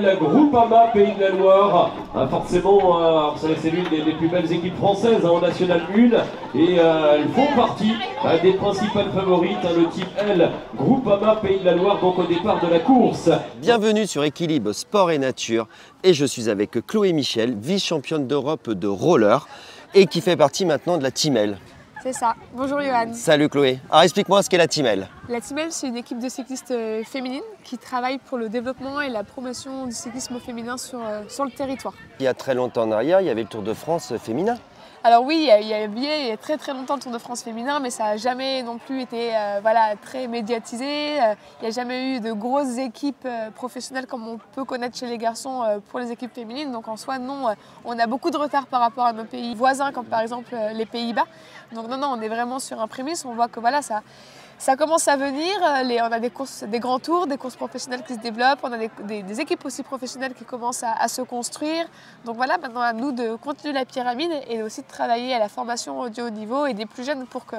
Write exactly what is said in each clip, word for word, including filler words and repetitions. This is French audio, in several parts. s'appelle Groupama Pays de la Loire. Ah, forcément, euh, c'est l'une des, des plus belles équipes françaises hein, en Nationale un. Et euh, elles font partie euh, des principales favorites, hein, le type L, Groupama Pays de la Loire, donc au départ de la course. Bienvenue sur Équilibre Sport et Nature. Et je suis avec Chloé Michel, vice-championne d'Europe de roller et qui fait partie maintenant de la Team L. C'est ça. Bonjour Yohann. Salut Chloé. Alors explique-moi ce qu'est la Team L. La Team L, c'est une équipe de cyclistes féminines qui travaille pour le développement et la promotion du cyclisme féminin sur, sur le territoire. Il y a très longtemps en arrière, il y avait le Tour de France féminin. Alors oui, il y a, il y a très très longtemps le Tour de France féminin, mais ça n'a jamais non plus été euh, voilà, très médiatisé. Il n'y a jamais eu de grosses équipes professionnelles comme on peut connaître chez les garçons pour les équipes féminines. Donc en soi, non, on a beaucoup de retard par rapport à nos pays voisins, comme par exemple les Pays-Bas. Donc non, non, on est vraiment sur un prémisse, on voit que voilà, ça... Ça commence à venir, les, on a des, courses, des grands tours, des courses professionnelles qui se développent, on a des, des, des équipes aussi professionnelles qui commencent à, à se construire. Donc voilà, maintenant à nous de continuer la pyramide et aussi de travailler à la formation du haut niveau et des plus jeunes pour que,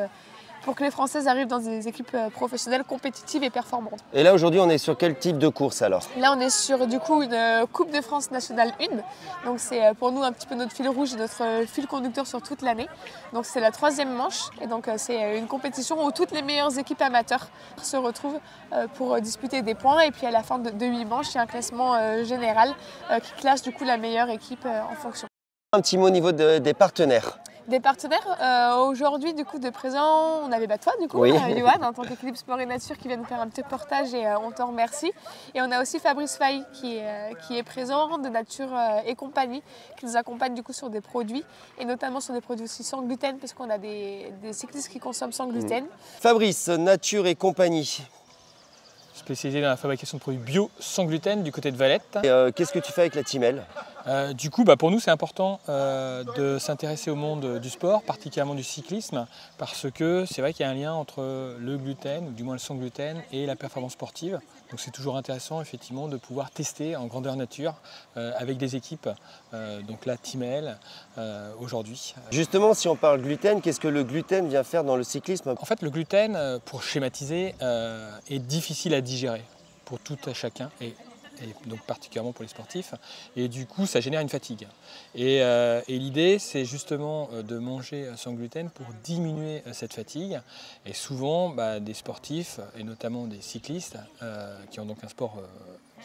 pour que les Françaises arrivent dans des équipes professionnelles compétitives et performantes. Et là aujourd'hui, on est sur quel type de course alors? Là, on est sur du coup une Coupe de France Nationale un. Donc c'est pour nous un petit peu notre fil rouge et notre fil conducteur sur toute l'année. Donc c'est la troisième manche et donc c'est une compétition où toutes les meilleures équipes amateurs se retrouvent pour disputer des points. Et puis à la fin de huit manches, il y a un classement général qui classe du coup la meilleure équipe en fonction. Un petit mot au niveau de, des partenaires. Des partenaires, euh, aujourd'hui du coup de présent, on avait bah, toi du coup, oui. euh, Yohann, en tant qu'Équilibre Sport et Nature qui vient nous faire un petit reportage et euh, on t'en remercie. Et on a aussi Fabrice Faille qui est, euh, qui est présent de Nature euh, et Compagnie, qui nous accompagne du coup sur des produits et notamment sur des produits aussi sans gluten parce qu'on a des, des cyclistes qui consomment sans gluten. Mmh. Fabrice, Nature et Compagnie. Spécialisé dans la fabrication de produits bio sans gluten du côté de Valette. Euh, Qu'est-ce que tu fais avec la Team L? Euh, du coup, bah, pour nous, c'est important euh, de s'intéresser au monde du sport, particulièrement du cyclisme, parce que c'est vrai qu'il y a un lien entre le gluten, ou du moins le sans gluten, et la performance sportive. Donc c'est toujours intéressant, effectivement, de pouvoir tester en grandeur nature euh, avec des équipes, euh, donc la Team L, euh, aujourd'hui. Justement, si on parle gluten, qu'est-ce que le gluten vient faire dans le cyclisme? En fait, le gluten, pour schématiser, euh, est difficile à digérer pour tout à chacun. Et et donc particulièrement pour les sportifs, et du coup ça génère une fatigue. Et, euh, et l'idée c'est justement de manger sans gluten pour diminuer cette fatigue, et souvent bah, des sportifs, et notamment des cyclistes, euh, qui ont donc un sport euh,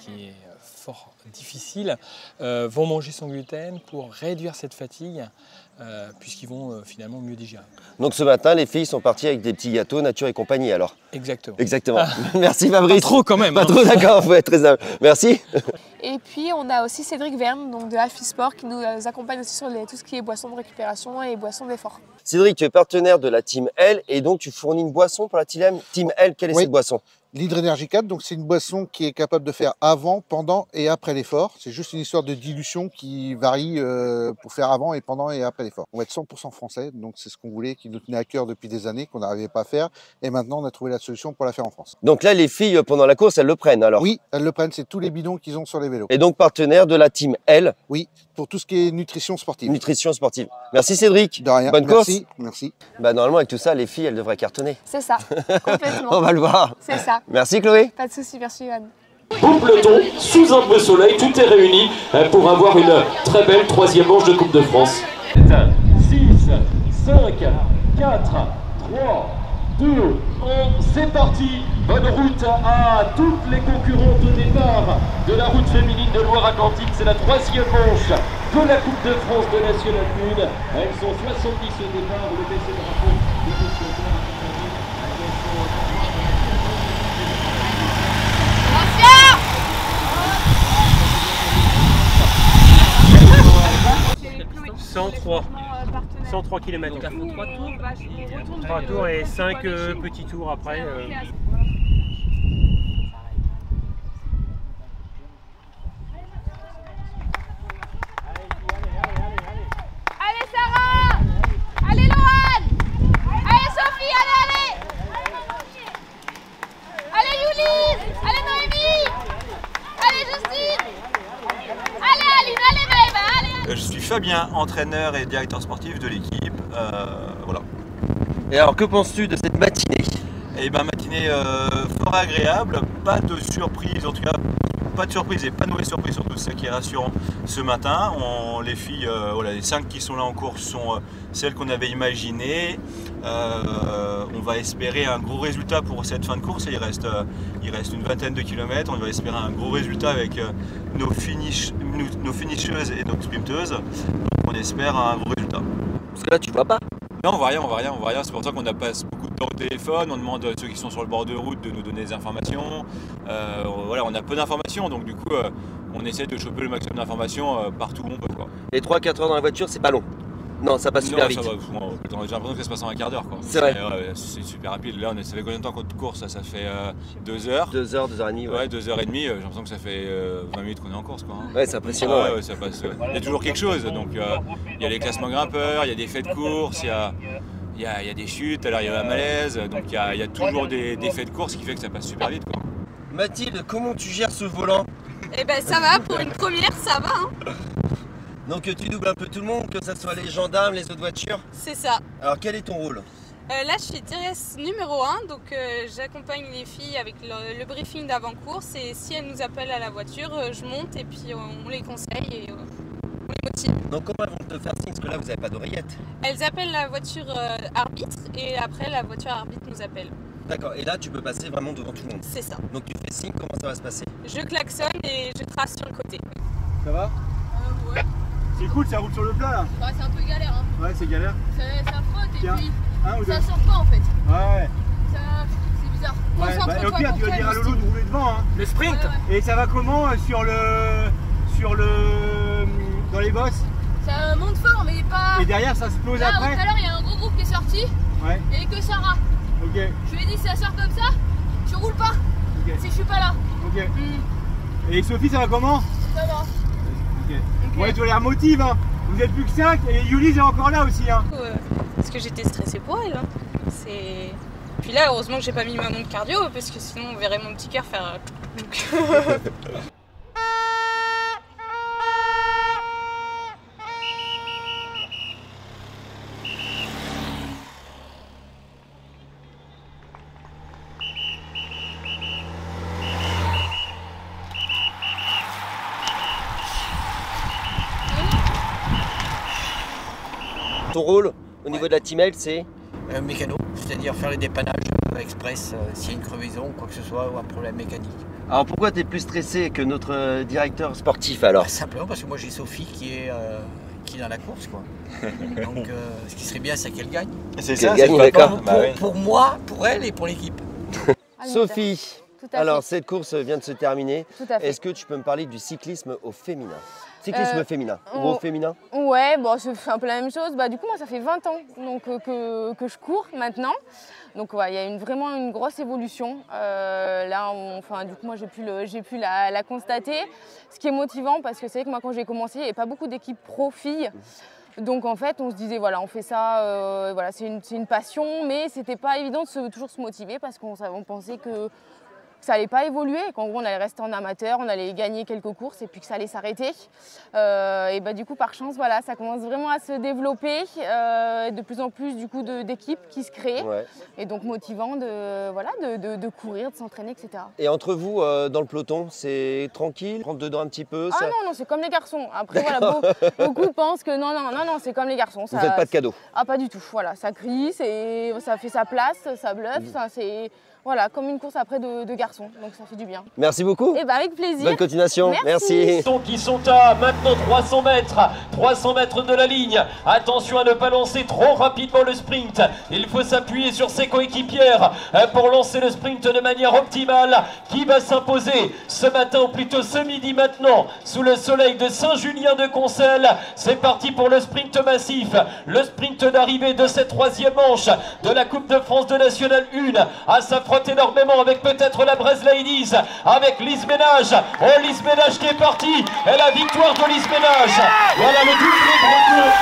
qui est fort difficile, euh, vont manger sans gluten pour réduire cette fatigue, euh, puisqu'ils vont euh, finalement mieux digérer. Donc ce matin, les filles sont parties avec des petits gâteaux Nature et Compagnie alors? Exactement. Exactement. Ah. Merci Fabrice. Pas trop quand même. Pas hein. trop, d'accord, faut être très humble. Merci. Et puis on a aussi Cédric Verne, donc de Afi Sport, qui nous accompagne aussi sur les, tout ce qui est boissons de récupération et boissons d'effort. Cédric, tu es partenaire de la Team L et donc tu fournis une boisson pour la Team L. Quelle est oui. cette boisson? L'hydrénergicable, donc c'est une boisson qui est capable de faire avant, pendant et après l'effort. C'est juste une histoire de dilution qui varie euh, pour faire avant et pendant et après l'effort. On va être cent pour cent français, donc c'est ce qu'on voulait, qui nous tenait à cœur depuis des années, qu'on n'arrivait pas à faire. Et maintenant, on a trouvé la solution pour la faire en France. Donc là, les filles, pendant la course, elles le prennent alors? Oui, elles le prennent, c'est tous les bidons qu'ils ont sur les vélos. Et donc partenaire de la Team L? Oui, pour tout ce qui est nutrition sportive. Nutrition sportive. Merci Cédric. De rien. Bonne course. Merci, merci. Bah, normalement, avec tout ça, les filles, elles devraient cartonner. C'est ça, complètement. On va le voir. C'est ça. Merci Chloé. Pas de soucis, merci Yohann. Au peloton, sous un beau soleil, tout est réuni pour avoir une très belle troisième manche de Coupe de France. sept, six, cinq, quatre, trois, deux, un, c'est parti. Bonne route à toutes les concurrentes au départ de la route féminine de Loire-Atlantique. C'est la troisième manche de la Coupe de France de Nationale un. Elles sont soixante-dix au départ, le baisser de drapeau. cent trois kilomètres. Donc, à fond, trois tours et cinq euh, petits tours après. Euh. Allez Sarah, allez Yohann, allez Sophie, allez, allez, allez Yulie, allez Noémie, allez Justine, allez Aline, allez Maëva, allez. Je suis Fabien, entraîneur et directeur sportif de l'équipe, euh, voilà. Et alors, que penses-tu de cette matinée? Eh bien, matinée euh, fort agréable, pas de surprise en tout cas, pas de surprise et pas de mauvaise surprise, surtout ça qui est rassurant ce matin. On, les filles, euh, voilà, les cinq qui sont là en course sont euh, celles qu'on avait imaginées. Euh, on va espérer un gros résultat pour cette fin de course. Il reste, euh, il reste une vingtaine de kilomètres. On va espérer un gros résultat avec euh, nos, finish, nos, nos finisheuses et nos sprinteuses. Donc on espère un gros résultat. Parce que là, tu vois pas. Non, on voit rien, on voit rien, on voit rien. C'est pour ça qu'on a passé beaucoup de temps au téléphone. On demande à ceux qui sont sur le bord de route de nous donner des informations. Euh, voilà, on a peu d'informations, donc du coup, euh, on essaie de choper le maximum d'informations euh, partout où on peut, quoi. Les trois à quatre heures dans la voiture, c'est pas long. Non, ça passe super non, vite. J'ai l'impression que ça se passe en un quart d'heure. C'est vrai. Euh, c'est super rapide. Là, on est, ça fait combien de temps qu'on course? Ça, ça fait euh, deux heures. Deux heures, deux heures et demie. Ouais, ouais deux heures et demie. J'ai l'impression que ça fait euh, vingt minutes qu'on est en course, quoi. Hein. Ouais, c'est impressionnant. Ah, ouais, ouais. Ça passe, euh, il y a toujours quelque chose. Donc, il euh, y a les classements grimpeurs, il y a des faits de course, il y a, y, a, y a des chutes, alors il y a un malaise. Donc, il y a, y a toujours des, des faits de course, ce qui fait que ça passe super vite, quoi. Mathilde, comment tu gères ce volant? Eh ben, ça va. Pour une première, ça va. Hein. Donc tu doubles un peu tout le monde, que ce soit les gendarmes, les autres voitures? C'est ça. Alors quel est ton rôle? euh, Là je suis Thérèse numéro un, donc euh, j'accompagne les filles avec le, le briefing d'avant-course, et si elles nous appellent à la voiture, euh, je monte et puis euh, on les conseille et euh, on les motive. Donc comment elles vont te faire signe? Parce que là vous n'avez pas d'oreillette. Elles appellent la voiture euh, arbitre, et après la voiture arbitre nous appelle. D'accord, et là tu peux passer vraiment devant tout le monde? C'est ça. Donc tu fais signe, comment ça va se passer? Je klaxonne et je trace sur le côté. Ça va? euh, Ouais. C'est cool, ça roule sur le plat là. Ouais, c'est un peu galère. Hein. Ouais, c'est galère. Ça, ça frotte et puis un, un ça sort pas en fait. Ouais. C'est bizarre. Ouais, bah, et au pire, tu vas dire à Lolo de rouler devant. Hein. Le sprint. Ouais, ouais. Et ça va comment euh, sur le, sur le, dans les bosses? Ça monte fort, mais pas. Et derrière, ça se pose là, après. Tout à l'heure, il y a un gros groupe qui est sorti. Ouais. Et que Sarah. Ok. Je lui ai dit, si ça sort comme ça, tu roules pas. Okay. Si je suis pas là. Ok. Mm. Et Sophie, ça va comment? Ça va. Okay. Okay. Ouais, tu les remotives, hein. Vous êtes plus que cinq et Yulie est encore là aussi, hein. Euh, parce que j'étais stressée pour elle, hein. C'est... Puis là, heureusement que j'ai pas mis ma montre cardio, parce que sinon on verrait mon petit cœur faire... Donc... Ton rôle au niveau ouais. de la Team ELLES, c'est euh, mécano, c'est-à-dire faire les dépannages express euh, s'il y a une crevaison, quoi que ce soit, ou un problème mécanique. Alors pourquoi tu es plus stressé que notre euh, directeur sportif alors? Bah, simplement parce que moi j'ai Sophie qui est, euh, qui est dans la course, quoi. Donc euh, ce qui serait bien, c'est qu'elle gagne. C'est ça, gagne, pas pas pour, bah, ouais. pour moi, pour elle et pour l'équipe. Sophie, alors cette course vient de se terminer. Est-ce que tu peux me parler du cyclisme au féminin? Cyclisme euh, féminin, ou au féminin? Ouais, bon, c'est un peu la même chose. Bah, du coup, moi, ça fait vingt ans donc, que, que je cours maintenant. Donc, il ouais, y a une, vraiment une grosse évolution. Euh, là, on, enfin, du coup, moi, j'ai pu, le, j'ai pu la, la constater. Ce qui est motivant, parce que c'est vrai que moi, quand j'ai commencé, il n'y avait pas beaucoup d'équipes pro-filles. Donc, en fait, on se disait, voilà, on fait ça, euh, voilà, c'est une, une passion. Mais ce n'était pas évident de se, toujours se motiver, parce qu'on on pensait que... que ça n'allait pas évoluer, qu'en gros on allait rester en amateur, on allait gagner quelques courses et puis que ça allait s'arrêter. Euh, et bah, du coup, par chance, voilà, ça commence vraiment à se développer, euh, de plus en plus du coup d'équipes qui se créent, ouais. et donc motivant de, voilà, de, de, de courir, de s'entraîner, et cetera. Et entre vous, euh, dans le peloton, c'est tranquille, rentre dedans un petit peu? Ah ça... non, non, c'est comme les garçons. Après, voilà, beaucoup, beaucoup pensent que non, non, non, non, c'est comme les garçons. Ça, vous faites pas de cadeaux? Ah, pas du tout. Voilà, ça crie, ça fait sa place, ça bluffe, mmh. c'est... Voilà, comme une course après de, de garçons, donc ça fait du bien. Merci beaucoup. Et bah avec plaisir. Bonne continuation. Merci. Merci. Ils sont à maintenant trois cents mètres, trois cents mètres de la ligne. Attention à ne pas lancer trop rapidement le sprint. Il faut s'appuyer sur ses coéquipières pour lancer le sprint de manière optimale. Qui va s'imposer ce matin, ou plutôt ce midi maintenant, sous le soleil de Saint-Julien de Concel? C'est parti pour le sprint massif, le sprint d'arrivée de cette troisième manche de la Coupe de France de Nationale un à sa énormément avec peut-être la Braise Ladies, avec Lise Ménage. Oh, Lise Ménage qui est partie, et la victoire de Lise Ménage. Voilà le double de retour